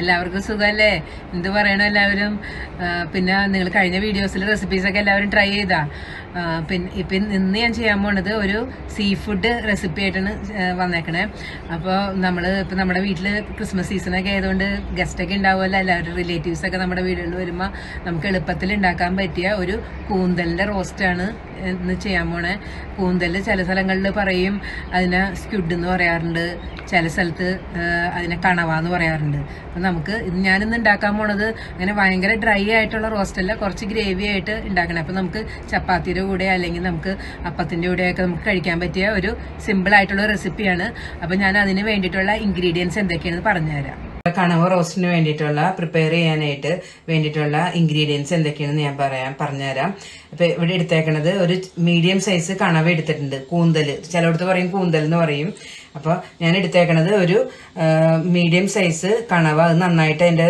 എല്ലാവർക്കും സുഖല്ലേ? എന്ത് പറയണോ എല്ലാവരും? പിന്നെ നിങ്ങൾ കഴിഞ്ഞ വീഡിയോസിൽ റെസിപ്പീസൊക്കെ എല്ലാവരും ട്രൈ ചെയ്താ. പിന്നെ ഇപ്പം ഇന്ന് ഞാൻ ചെയ്യാൻ പോണത് ഒരു സീ ഫുഡ് റെസിപ്പി ആയിട്ടാണ് വന്നേക്കണേ. അപ്പോൾ ഇപ്പം നമ്മുടെ വീട്ടിൽ ക്രിസ്മസ് സീസണൊക്കെ ആയതുകൊണ്ട് ഗസ്റ്റൊക്കെ ഉണ്ടാവുമല്ലോ, എല്ലാവരും റിലേറ്റീവ്സൊക്കെ നമ്മുടെ വീടുകളിൽ വരുമ്പോൾ നമുക്ക് എളുപ്പത്തിൽ ഉണ്ടാക്കാൻ പറ്റിയ ഒരു കൂന്തലിൻ്റെ റോസ്റ്റാണ് ഇന്ന് ചെയ്യാൻ പോണേ. കൂന്തൽ ചില സ്ഥലങ്ങളിൽ പറയും, അതിനെ സ്ക്വിഡ് എന്ന് പറയാറുണ്ട്, ചില സ്ഥലത്ത് അതിനെ കണവ എന്ന് പറയാറുണ്ട്. അപ്പം നമുക്ക് ഞാനിന്ന് ഉണ്ടാക്കാൻ പോണത് അങ്ങനെ ഭയങ്കര ഡ്രൈ ആയിട്ടുള്ള റോസ്റ്റല്ല, കുറച്ച് ഗ്രേവി ആയിട്ട് ഉണ്ടാക്കണം. അപ്പം നമുക്ക് ചപ്പാത്തിയുടെ കൂടെ അല്ലെങ്കിൽ നമുക്ക് അപ്പത്തിൻ്റെ കൂടെയൊക്കെ നമുക്ക് കഴിക്കാൻ പറ്റിയ ഒരു സിമ്പിളായിട്ടുള്ള റെസിപ്പിയാണ്. അപ്പം ഞാൻ അതിന് വേണ്ടിയിട്ടുള്ള ഇൻഗ്രീഡിയൻസ് എന്തൊക്കെയാണെന്ന് പറഞ്ഞുതരാം. കണവ റോസ്റ്റിന് വേണ്ടിയിട്ടുള്ള പ്രിപ്പയർ ചെയ്യാനായിട്ട് വേണ്ടിയിട്ടുള്ള ഇൻഗ്രീഡിയൻസ് എന്തൊക്കെയാണെന്ന് ഞാൻ പറഞ്ഞുതരാം. അപ്പോൾ ഇവിടെ എടുത്തേക്കണത് ഒരു മീഡിയം സൈസ് കണവ എടുത്തിട്ടുണ്ട്. കൂന്തൽ ചിലയിടത്ത് പറയും കൂന്തൽ എന്ന് പറയും. അപ്പോൾ ഞാൻ എടുത്തേക്കണത് ഒരു മീഡിയം സൈസ് കണവ. അത് നന്നായിട്ട് അതിൻ്റെ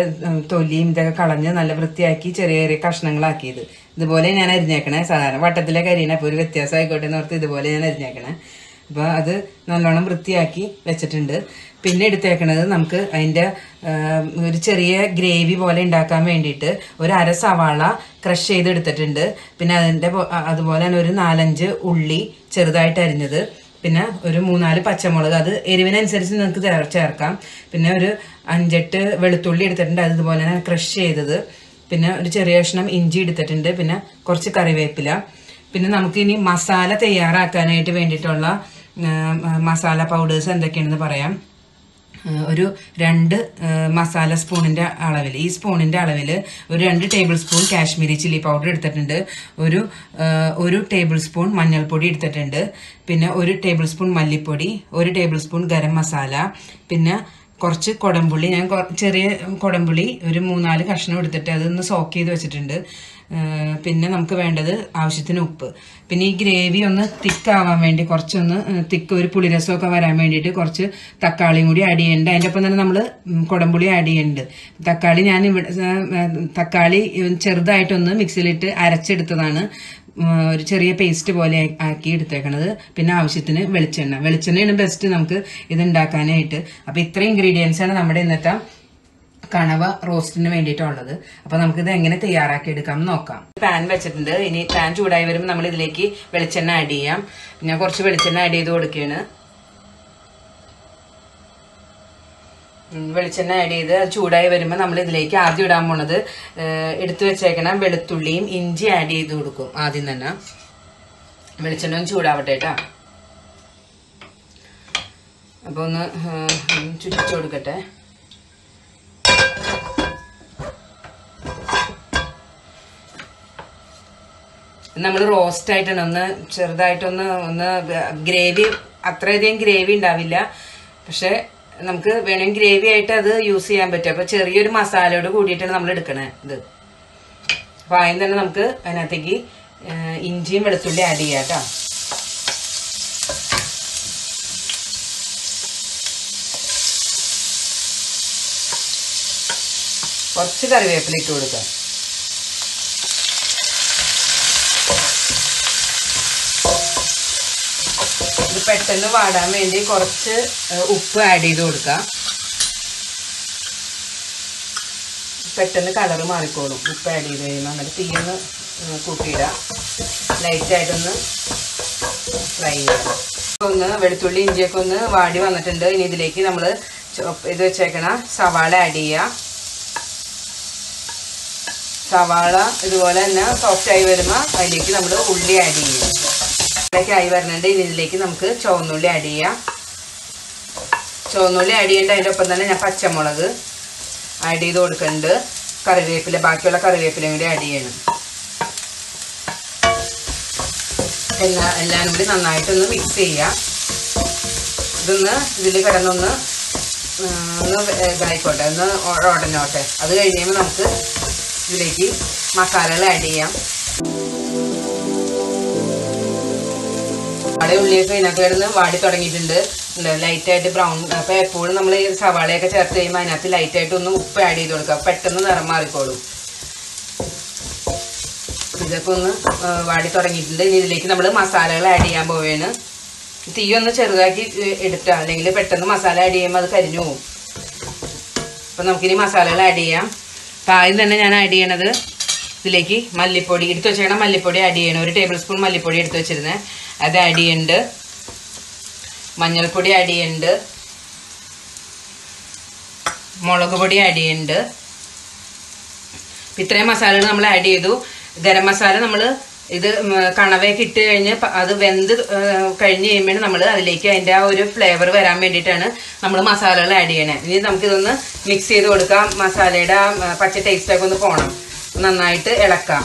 തൊലിയും ഇതൊക്കെ കളഞ്ഞ് നല്ല വൃത്തിയാക്കി ചെറിയ ചെറിയ കഷ്ണങ്ങളാക്കിയത് ഇതുപോലെ ഞാൻ അരിഞ്ഞേക്കണേ. സാധാരണ വട്ടത്തിലൊക്കെ അരിയണേ, അപ്പോൾ ഒരു വ്യത്യാസമായിക്കോട്ടെ എന്ന് ഓർത്ത് ഇതുപോലെ ഞാൻ അരിഞ്ഞേക്കണേ. അപ്പോൾ അത് നല്ലോണം വൃത്തിയാക്കി വെച്ചിട്ടുണ്ട്. പിന്നെ എടുത്തേക്കണത് നമുക്ക് അതിൻ്റെ ഒരു ചെറിയ ഗ്രേവി പോലെ ഉണ്ടാക്കാൻ വേണ്ടിയിട്ട് ഒരു അര സവാള ക്രഷ് ചെയ്തെടുത്തിട്ടുണ്ട്. പിന്നെ അതുപോലെ തന്നെ ഒരു 4-5 ഉള്ളി ചെറുതായിട്ട് അരിഞ്ഞത്, പിന്നെ ഒരു 3-4 പച്ചമുളക്, അത് എരിവിനനുസരിച്ച് നിങ്ങൾക്ക് ചേർക്കാം. പിന്നെ ഒരു 5-8 വെളുത്തുള്ളി എടുത്തിട്ടുണ്ട്, അത് ഇതുപോലെ തന്നെ ക്രഷ് ചെയ്തത്. പിന്നെ ഒരു ചെറിയ കഷ്ണം ഇഞ്ചി എടുത്തിട്ടുണ്ട്, പിന്നെ കുറച്ച് കറിവേപ്പില. പിന്നെ നമുക്കിനി മസാല തയ്യാറാക്കാനായിട്ട് വേണ്ടിയിട്ടുള്ള മസാല പൗഡേഴ്സ് എന്തൊക്കെയാണെന്ന് പറയാം. ഒരു 2 മസാല സ്പൂണിൻ്റെ അളവിൽ, ഈ സ്പൂണിൻ്റെ അളവിൽ ഒരു 2 tablespoon Kashmiri chilli powder എടുത്തിട്ടുണ്ട്, ഒരു ടേബിൾ സ്പൂൺ മഞ്ഞൾപ്പൊടി എടുത്തിട്ടുണ്ട്, പിന്നെ 1 ടേബിൾ സ്പൂൺ മല്ലിപ്പൊടി, 1 ടേബിൾ സ്പൂൺ ഗരം മസാല, പിന്നെ കുറച്ച് കുടംപുള്ളി. ഞാൻ ചെറിയ കുടംപുള്ളി ഒരു 3-4 കഷ്ണം എടുത്തിട്ട് അതൊന്ന് സോക്ക് ചെയ്ത് വെച്ചിട്ടുണ്ട്. പിന്നെ നമുക്ക് വേണ്ടത് ആവശ്യത്തിന് ഉപ്പ്. പിന്നെ ഈ ഗ്രേവി ഒന്ന് തിക്കാവാൻ വേണ്ടി കുറച്ചൊന്ന് തിക്ക് ഒരു പുളിരസമൊക്കെ വരാൻ വേണ്ടിയിട്ട് കുറച്ച് തക്കാളിയും കൂടി ആഡ് ചെയ്യേണ്ട. അതിൻ്റെ ഒപ്പം തന്നെ നമ്മൾ കുടംപുളി ആഡ് ചെയ്യേണ്ട. തക്കാളി ഞാൻ തക്കാളി ചെറുതായിട്ടൊന്ന് മിക്സിയിലിട്ട് അരച്ചെടുത്തതാണ്, ഒരു ചെറിയ പേസ്റ്റ് പോലെ ആക്കി എടുത്തേക്കണത്. പിന്നെ ആവശ്യത്തിന് വെളിച്ചെണ്ണയാണ് ബെസ്റ്റ് നമുക്ക് ഇതുണ്ടാക്കാനായിട്ട്. അപ്പോൾ ഇത്രയും ഇൻഗ്രീഡിയൻസാണ് നമ്മുടെ ഇന്നത്തെ കണവ റോസ്റ്റിന് വേണ്ടിയിട്ടുള്ളത്. അപ്പോൾ നമുക്കിത് എങ്ങനെ തയ്യാറാക്കി എടുക്കാം നോക്കാം. പാൻ വെച്ചിട്ടുണ്ട്, ഇനി പാൻ ചൂടായി വരുമ്പോൾ നമ്മൾ ഇതിലേക്ക് വെളിച്ചെണ്ണ ആഡ് ചെയ്യാം. ഞാൻ കുറച്ച് വെളിച്ചെണ്ണ ആഡ് ചെയ്ത് കൊടുക്കുകയാണ്. വെളിച്ചെണ്ണ ആഡ് ചെയ്ത് ചൂടായി വരുമ്പോൾ നമ്മൾ ഇതിലേക്ക് ആദ്യം ഇടാൻ പോണത് എടുത്തു വെച്ചേക്കണം വെളുത്തുള്ളിയും ഇഞ്ചി ആഡ് ചെയ്ത് കൊടുക്കും. ആദ്യം തന്നെ വെളിച്ചെണ്ണ ഒന്ന് ചൂടാവട്ടെ കേട്ടോ. അപ്പോൾ ഒന്ന് ചുറ്റിച്ചു കൊടുക്കട്ടെ. നമ്മൾ റോസ്റ്റായിട്ടാണ്, ഒന്ന് ചെറുതായിട്ടൊന്ന് ഗ്രേവി, അത്രയധികം ഗ്രേവി ഉണ്ടാവില്ല, പക്ഷേ നമുക്ക് വേണമെങ്കിൽ ഗ്രേവി ആയിട്ട് അത് യൂസ് ചെയ്യാൻ പറ്റും. അപ്പോൾ ചെറിയൊരു മസാലയോട് കൂടിയിട്ടാണ് നമ്മൾ എടുക്കണേ ഇത്. അപ്പോൾ ആദ്യം തന്നെ നമുക്ക് അതിനകത്തേക്ക് ഇഞ്ചിയും വെളുത്തുള്ളി ആഡ് ചെയ്യാം കേട്ടോ. കുറച്ച് കറിവേപ്പില ഇട്ട് കൊടുക്കാം. പെട്ടെന്ന് വാടാൻ വേണ്ടി കുറച്ച് ഉപ്പ് ആഡ് ചെയ്ത് കൊടുക്കാം. പെട്ടെന്ന് കളറ് മാറിക്കോളും ഉപ്പ് ആഡ് ചെയ്ത് കഴിയുമ്പോൾ. എന്നിട്ട് തീയൊന്ന് കൂട്ടിയിടാം, ലൈറ്റായിട്ടൊന്ന് ഫ്രൈ ചെയ്യാം. ഒന്ന് വെളുത്തുള്ളി ഇഞ്ചിയൊക്കെ ഒന്ന് വാടി വന്നിട്ടുണ്ട്. ഇനി ഇതിലേക്ക് നമ്മൾ ഇത് വെച്ചേക്കണ സവാള ആഡ് ചെയ്യുക. സവാള ഇതുപോലെ തന്നെ സോഫ്റ്റായി വരുമ്പോൾ അതിലേക്ക് നമ്മൾ ഉള്ളി ആഡ് ചെയ്യും. ആയി വരുന്നുണ്ട്. ഇതിലേക്ക് നമുക്ക് ചുവന്നുള്ളി ആഡ് ചെയ്യാം. ചുവന്നുള്ളി ആഡ് ചെയ്യേണ്ട. അതിൻ്റെ ഒപ്പം തന്നെ ഞാൻ പച്ചമുളക് ആഡ് ചെയ്ത് കൊടുക്കുന്നുണ്ട്. കറിവേപ്പില, ബാക്കിയുള്ള കറിവേപ്പിലയും കൂടി ആഡ് ചെയ്യണം. എല്ലാം കൂടി നന്നായിട്ടൊന്ന് മിക്സ് ചെയ്യുക. ഇതൊന്ന് ഇതിൽ കിടന്നൊന്ന് ഇതായിക്കോട്ടെ, ഒന്ന് ഉടഞ്ഞോട്ടെ. അത് കഴിയുമ്പോൾ നമുക്ക് ഇതിലേക്ക് മസാലകൾ ആഡ് ചെയ്യാം. സവാള ഉള്ളിയൊക്കെ ഇതിനകത്ത് കിടന്ന് വാടി തുടങ്ങിയിട്ടുണ്ട്, ലൈറ്റായിട്ട് ബ്രൗൺ. അപ്പോൾ എപ്പോഴും നമ്മൾ ഈ സവാളയൊക്കെ ചേർത്ത് കഴിയുമ്പോൾ അതിനകത്ത് ലൈറ്റായിട്ട് ഒന്ന് ഉപ്പ് ആഡ് ചെയ്ത് കൊടുക്കുക, പെട്ടെന്ന് നിറം മാറിക്കോളും. ഇതൊക്കെ ഒന്ന് വാടി തുടങ്ങിയിട്ടുണ്ട്. ഇനി ഇതിലേക്ക് നമ്മൾ മസാലകൾ ആഡ് ചെയ്യാൻ പോവുകയാണ്. തീയൊന്ന് ചെറുതാക്കി എടുക്കുക, അല്ലെങ്കിൽ പെട്ടെന്ന് മസാല ആഡ് ചെയ്യുമ്പോൾ അത് കരിഞ്ഞു പോകും. അപ്പോൾ നമുക്കിനി മസാലകൾ ആഡ് ചെയ്യാം. അപ്പോൾ ആദ്യം തന്നെ ഞാൻ ആഡ് ചെയ്യണത് ഇതിലേക്ക് മല്ലിപ്പൊടി എടുത്തു വെച്ചാൽ മല്ലിപ്പൊടി ആഡ് ചെയ്യണം. 1 ടേബിൾ സ്പൂൺ മല്ലിപ്പൊടി എടുത്തു വെച്ചിരുന്നത് അത് ആഡ് ചെയ്യുന്നുണ്ട്. മഞ്ഞൾപ്പൊടി ആഡ് ചെയ്യുന്നുണ്ട്. മുളക് പൊടി ആഡ് ചെയ്യുന്നുണ്ട്. ഇത്രയും മസാലകൾ നമ്മൾ ആഡ് ചെയ്തു. ഗരം മസാല നമ്മൾ ഇത് കണവയൊക്കെ ഇട്ട് കഴിഞ്ഞ് അത് വെന്ത് കഴിഞ്ഞ് കഴിയുമ്പോൾ നമ്മൾ അതിലേക്ക് അതിൻ്റെ ആ ഒരു ഫ്ലേവർ വരാൻ വേണ്ടിയിട്ടാണ് നമ്മൾ മസാലകൾ ആഡ് ചെയ്യണത്. ഇനി നമുക്കിതൊന്ന് മിക്സ് ചെയ്ത് കൊടുക്കാം. മസാലയുടെ ആ പച്ച ടേസ്റ്റൊക്കെ ഒന്ന് പോകണം. നന്നായിട്ട് ഇളക്കാം.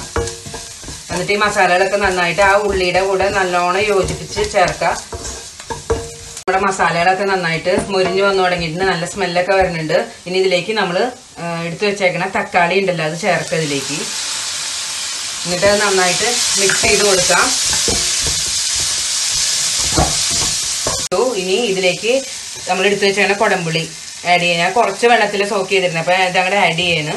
എന്നിട്ട് ഈ മസാലകളൊക്കെ നന്നായിട്ട് ആ ഉള്ളിയുടെ കൂടെ നല്ലോണം യോജിപ്പിച്ച് ചേർക്കാം. നമ്മുടെ മസാലകളൊക്കെ നന്നായിട്ട് മുരിഞ്ഞ് വന്നു തുടങ്ങിയിട്ടുണ്ട്. നല്ല സ്മെല്ലൊക്കെ വരുന്നുണ്ട്. ഇനി ഇതിലേക്ക് നമ്മൾ എടുത്തു വെച്ചേക്കണ തക്കാളി ഉണ്ടല്ലോ അത് ചേർക്കുക ഇതിലേക്ക്. എന്നിട്ട് അത് നന്നായിട്ട് മിക്സ് ചെയ്ത് കൊടുക്കാം. ഇനി ഇതിലേക്ക് നമ്മൾ എടുത്തു വെച്ചാണ് കുടംപുളി ആഡ് ചെയ്യുക. ഞാൻ കുറച്ച് വെള്ളത്തിൽ സോക്ക് ചെയ്തിരുന്നു, അപ്പോൾ ഇതങ്ങോട്ട് ആഡ് ചെയ്യുന്നു.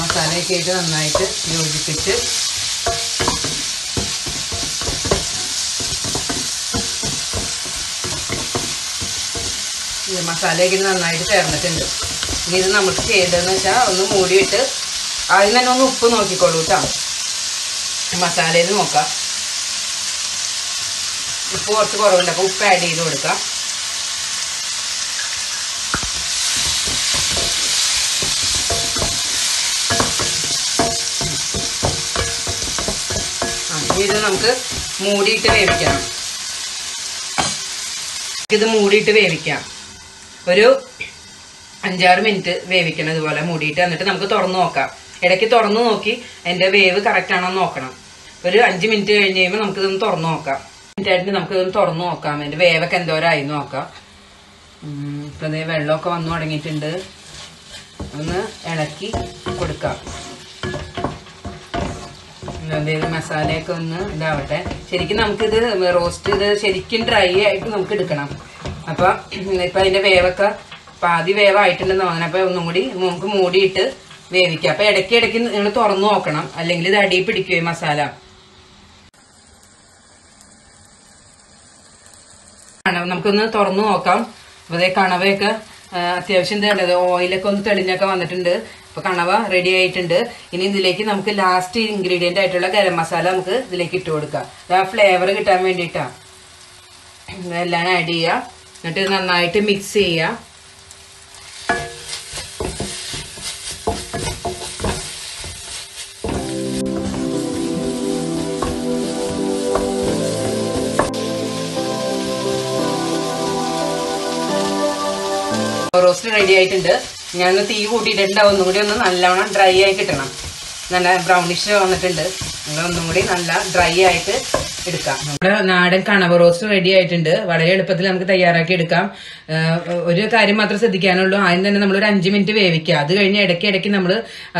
മസാലയൊക്കെ ആയിട്ട് നന്നായിട്ട് യോജിപ്പിച്ച് മസാലയൊക്കെ നന്നായിട്ട് ചേർന്നിട്ടുണ്ട്. ഇനി ഇത് നമുക്ക് ചെയ്തതെന്ന് വെച്ചാൽ ഒന്ന് മൂടിയിട്ട് ആദ്യം തന്നെ ഒന്ന് ഉപ്പ് നോക്കിക്കോളൂ കേട്ടോ. മസാലയിൽ നോക്കാം ഉപ്പ് കുറച്ച് കുറവുണ്ട്. അപ്പോൾ ഉപ്പ് ആഡ് ചെയ്ത് കൊടുക്കാം. ഇത് നമുക്ക് മൂടിയിട്ട് വേവിക്കാം. ഇത് മൂടിയിട്ട് വേവിക്കാം. ഒരു 5-6 മിനിറ്റ് വേവിക്കണം ഇതുപോലെ മൂടിയിട്ട്. എന്നിട്ട് നമുക്ക് തുറന്നു നോക്കാം. ഇടയ്ക്ക് തുറന്നു നോക്കി എൻ്റെ വേവ് കറക്റ്റാണോ എന്ന് നോക്കണം. ഒരു 5 മിനിറ്റ് കഴിഞ്ഞ് കഴിയുമ്പോൾ നമുക്കിതൊന്ന് തുറന്നു നോക്കാം. 5 മിനിറ്റായിട്ട് നമുക്കിതൊന്ന് തുറന്നു നോക്കാം. എൻ്റെ വേവൊക്കെ എന്തോരായി നോക്കാം. ഇപ്പം അതേ വെള്ളമൊക്കെ വന്നു തുടങ്ങിയിട്ടുണ്ട്. ഒന്ന് ഇളക്കി കൊടുക്കാം. എന്തെങ്കിലും മസാലയൊക്കെ ഒന്ന് ഇതാവട്ടെ. ശരിക്കും നമുക്കിത് റോസ്റ്റ് ഇത് ശരിക്കും ഡ്രൈ ആയിട്ട് നമുക്ക് എടുക്കണം. അപ്പം ഇപ്പം അതിൻ്റെ വേവൊക്കെ പാതി വേവായിട്ടുണ്ടെന്ന് തോന്നുന്നു. അപ്പോൾ ഒന്നും കൂടി നമുക്ക് മൂടിയിട്ട് വേവിക്കുക. അപ്പോൾ ഇടയ്ക്ക് നിങ്ങൾ തുറന്നു നോക്കണം, അല്ലെങ്കിൽ ഇത് അടിയിൽ പിടിക്കുകയും മസാല. കണവ നമുക്കൊന്ന് തുറന്നു നോക്കാം. അപ്പോൾ അതേ കണവയൊക്കെ അത്യാവശ്യം തേണ്ടത് ഓയിലൊക്കെ ഒന്ന് തെളിഞ്ഞൊക്കെ വന്നിട്ടുണ്ട്. അപ്പോൾ കണവ റെഡി ആയിട്ടുണ്ട്. ഇനി ഇതിലേക്ക് നമുക്ക് ലാസ്റ്റ് ഇൻഗ്രീഡിയൻ്റ് ആയിട്ടുള്ള ഗരം മസാല നമുക്ക് ഇതിലേക്ക് ഇട്ട് കൊടുക്കാം. ആ ഫ്ലേവർ കിട്ടാൻ വേണ്ടിയിട്ടാണ്. ഇതെല്ലാം ആഡ് ചെയ്യുക. എന്നിട്ട് നന്നായിട്ട് മിക്സ് ചെയ്യുക. റോസ്റ്റ് റെഡി ആയിട്ടുണ്ട്. ഞാനൊന്ന് തീ കൂട്ടിയിട്ടുണ്ടാവും. ഒന്നും കൂടി ഒന്ന് നല്ലവണ്ണം ഡ്രൈ ആയി കിട്ടണം. നല്ല ബ്രൗണിഷ് വന്നിട്ടുണ്ട്. നിങ്ങളൊന്നും കൂടി നല്ല ഡ്രൈ ആയിട്ട് എടുക്കാം. നമ്മുടെ നാടൻ കണവ റോസ്റ്റ് റെഡി ആയിട്ടുണ്ട്. വളരെ എളുപ്പത്തിൽ നമുക്ക് തയ്യാറാക്കി എടുക്കാം. ഒരു കാര്യം മാത്രം ശ്രദ്ധിക്കാനുള്ളൂ. ആദ്യം തന്നെ നമ്മളൊരു 5 മിനിറ്റ് വേവിക്കുക. അത് കഴിഞ്ഞ് ഇടയ്ക്ക് നമ്മൾ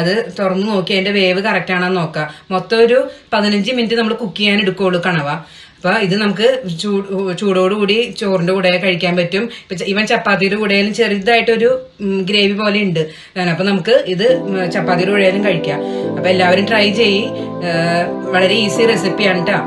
അത് തുറന്ന് നോക്കി അതിൻ്റെ വേവ് കറക്റ്റാണെന്ന് നോക്കുക. മൊത്തം ഒരു 15 മിനിറ്റ് നമ്മൾ കുക്ക് ചെയ്യാൻ എടുക്കുകയുള്ളൂ കണവ. അപ്പോൾ ഇത് നമുക്ക് ചൂടോടുകൂടി ചോറിൻ്റെ കൂടെ കഴിക്കാൻ പറ്റും. ഇപ്പം ഇവൻ ചപ്പാത്തിയുടെ കൂടെയാലും ചെറുതായിട്ടൊരു ഗ്രേവി പോലെ ഉണ്ട്. അപ്പോൾ നമുക്ക് ഇത് ചപ്പാത്തിയുടെ കൂടെയാലും കഴിക്കാം. അപ്പോൾ എല്ലാവരും ട്രൈ ചെയ്യ്. വളരെ ഈസി റെസിപ്പിയാണ് കേട്ടോ.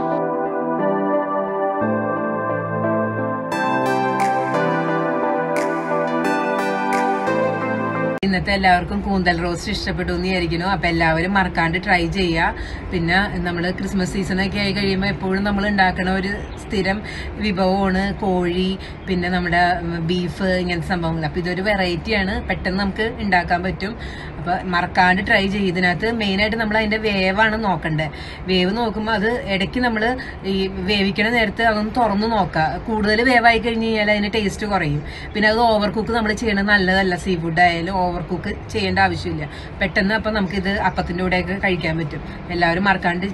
ഇന്നത്തെ എല്ലാവർക്കും കൂന്തൽ റോസ്റ്റ് ഇഷ്ടപ്പെട്ടു എന്ന് വിചാരിക്കുന്നു. അപ്പോൾ എല്ലാവരും മറക്കാണ്ട് ട്രൈ ചെയ്യുക. പിന്നെ നമ്മൾ ക്രിസ്മസ് സീസണൊക്കെ ആയി കഴിയുമ്പോൾ എപ്പോഴും നമ്മൾ ഉണ്ടാക്കുന്ന ഒരു സ്ഥിരം വിഭവമാണ് കോഴി, പിന്നെ നമ്മുടെ ബീഫ്, ഇങ്ങനത്തെ സംഭവങ്ങൾ. അപ്പോൾ ഇതൊരു വെറൈറ്റിയാണ്, പെട്ടെന്ന് നമുക്ക് ഉണ്ടാക്കാൻ പറ്റും. അപ്പോൾ മറക്കാണ്ട് ട്രൈ ചെയ്യും. ഇതിനകത്ത് മെയിനായിട്ട് നമ്മൾ അതിൻ്റെ വേവാണ് നോക്കേണ്ടത്. വേവ് നോക്കുമ്പോൾ അത് ഇടയ്ക്ക് നമ്മൾ ഈ വേവിക്കണ നേരത്ത് അതൊന്ന് തുറന്ന് നോക്കുക. കൂടുതൽ വേവായി കഴിഞ്ഞ് കഴിഞ്ഞാൽ അതിൻ്റെ ടേസ്റ്റ് കുറയും. പിന്നെ അത് ഓവർ കുക്ക് നമ്മൾ ചെയ്യണത് നല്ലതല്ല. സീ ഫുഡ് ആയാലും over cook ചെയ്യേണ്ട ആവശ്യമില്ല പെട്ടെന്ന് അപ്പോൾ നമുക്ക് ഇത് അപ്പത്തിന്റെ കൂടെയൊക്കെ കഴിക്കാൻ പറ്റും എല്ലാവരും മറക്കാണ്ട്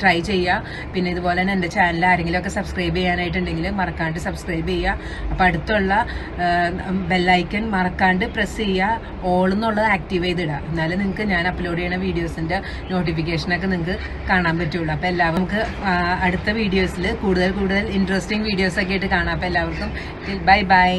ട്രൈ ചെയ്യുക പിന്നെ ഇതുപോലെ തന്നെ എൻ്റെ ചാനൽ ആരെങ്കിലും ഒക്കെ സബ്സ്ക്രൈബ് ചെയ്യാനായിട്ടുണ്ടെങ്കിൽ മറക്കാണ്ട് സബ്സ്ക്രൈബ് ചെയ്യുക അപ്പോൾ അടുത്തുള്ള ബെൽ ഐക്കൺ മറക്കാണ്ട് പ്രസ് ചെയ്യുക ഓൾ എന്നുള്ളത് ആക്റ്റീവ് ചെയ്തിടുക എന്നാലേ നിങ്ങൾക്ക് ഞാൻ അപ്ലോഡ് ചെയ്യുന്ന വീഡിയോസിന്റെ നോട്ടിഫിക്കേഷൻ ഒക്കെ നിങ്ങൾക്ക് കാണാൻ പറ്റുള്ളൂ അപ്പോൾ എല്ലാവർക്കും അടുത്ത വീഡിയോസിൽ കൂടുതൽ കൂടുതൽ ഇൻട്രസ്റ്റിംഗ് വീഡിയോസ് ഒക്കെ ആയിട്ട് കാണാം അപ്പോൾ എല്ലാവർക്കും ബൈ ബൈ